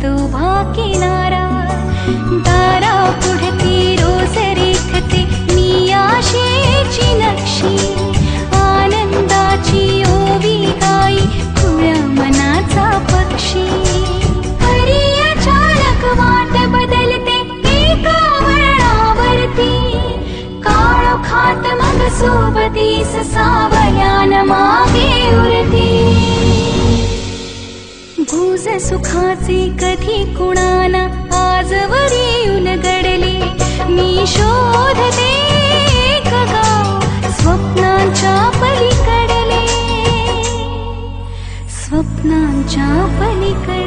तू भा किनारा दारा पुढती रोज रेखते मी आशेची नक्षी आनंदाची ओवी गाई खुळ्या मनाचा पक्षी हरिया चालक वाट बदलते एका वळणावरती काळो खात मग सोबतीस सावयान मागे उरती भूज सुखाचे कधी कुणाना आजवरी उन गडले मी शोधते एक गाव स्वप्नांच्या पलीकडले स्वप्नांच्या पलीकडले.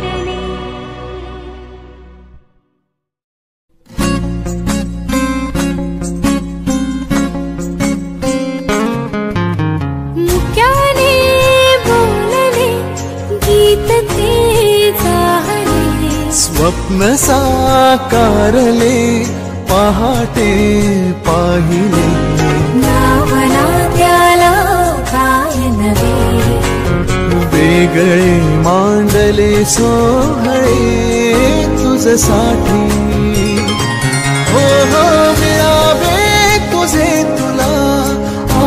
स्वप्न साकारले पहाटे पाहिले नावला त्याला काय नवे वेगळे मांडले सोहळे तुझ्यासाठी हो हो मिळावे तुझे तुला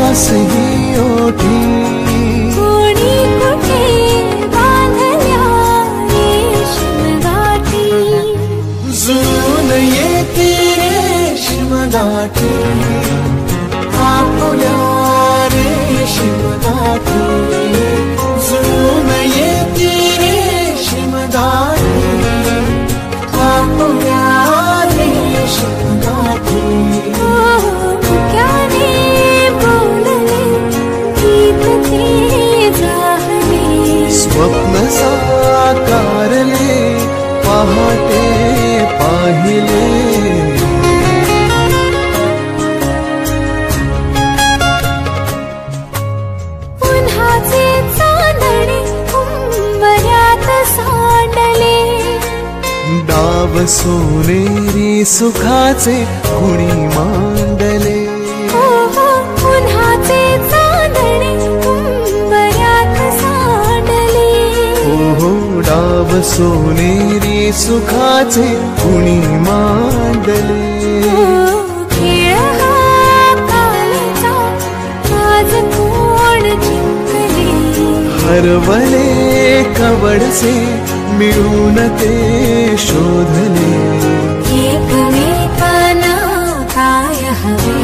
आसही ओठी आपुल्या रेशीम दाटी जुळून येती रेशीम दाटी आपुल्या रेशीम दाटी मुक्याने बोलले गीत ते जाहले स्वप्न साकारले पहाटे पाहिले डाव सोनेरी सुखाचे गुणी मांडले उन्हाचे चांदणे उंबऱ्यात सांडले हो डाव सोनेरी सुखाचे गुणी मांडले हरवले कवडसे मिळून ते शोधले एकमेकांना काय हवे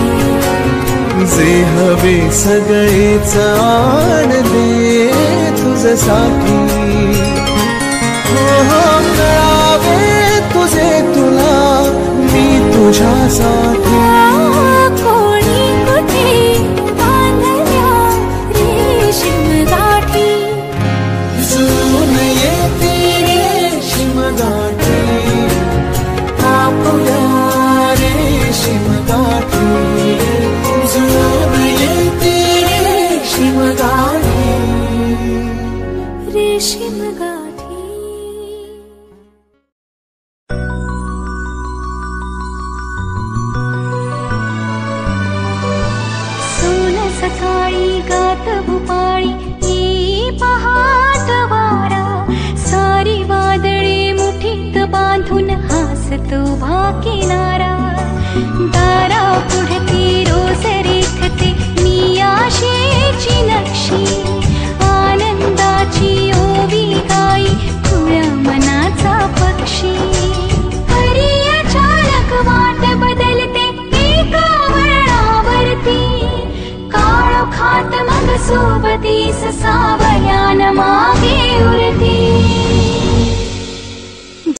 जे हवे सगळेच आणले तुझ्यासाठी हो कळावे तुझे तुला मी तुझ्यासाठी सोबतीस साव